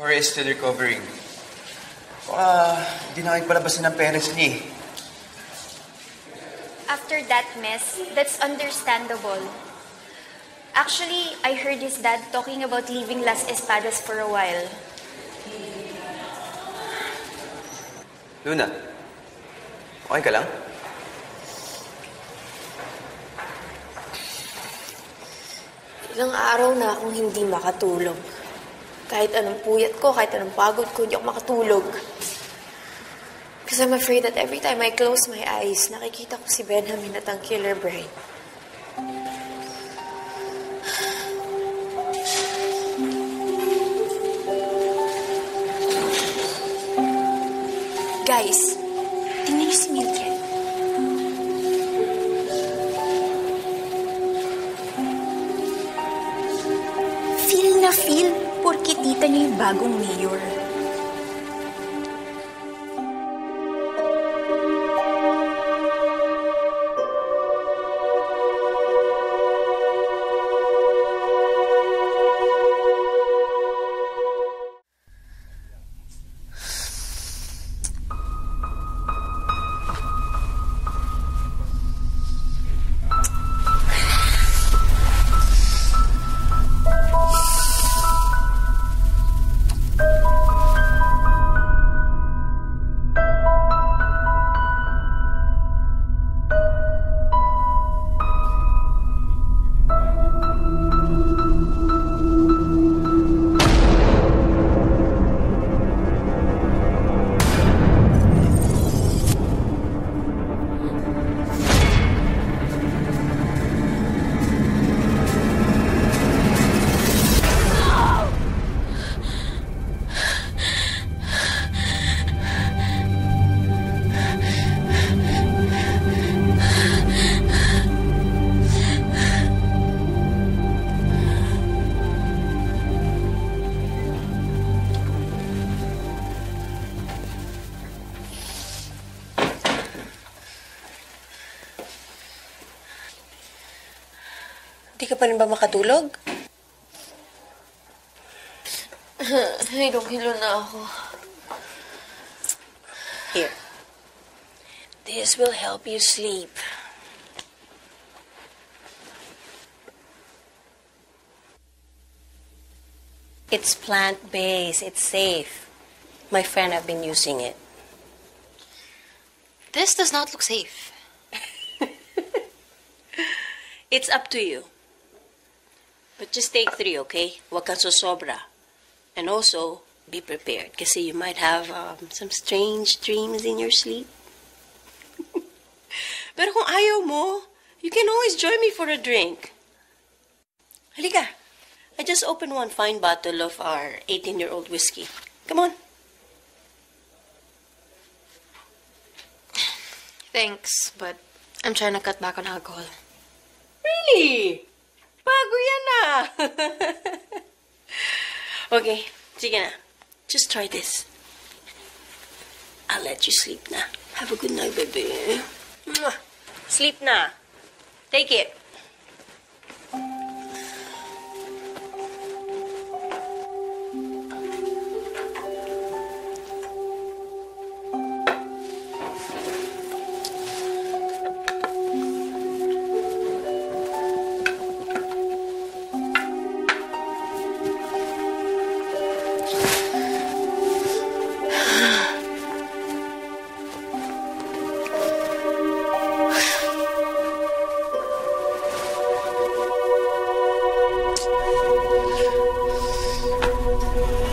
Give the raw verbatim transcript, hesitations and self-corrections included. Corey is still recovering. Baka hindi na kayo palabasin ng parents niya eh. After that mess, that's understandable. Actually, I heard his dad talking about leaving Las Espadas for a while. Luna, okay ka lang? Ilang araw na akong hindi makatulog. Kahit anong puyat ko, kahit anong pagod ko, hindi ako makatulog. Because I'm afraid that every time I close my eyes, nakikita ko si Benjamin at ang Killer Bride. Guys, tingnan niyo si Milet. Feel na feel porke tita niyo yung bagong mayor. Hindi ka pa rin ba makatulog? Hilong-hilo na ako. Here. This will help you sleep. It's plant-based. It's safe. My friend have been using it. This does not look safe. It's up to you. But just take three, okay? Huwag kang sosobra. And also, be prepared. Kasi you might have um, some strange dreams in your sleep. Pero kung ayaw mo, you can always join me for a drink. Halika. I just opened one fine bottle of our eighteen-year-old whiskey. Come on. Thanks, but I'm trying to cut back on alcohol. Really? Bago yan ah! Okay, sige na. Just try this. I'll let you sleep na. Have a good night, baby. Sleep na. Take it. Thank you.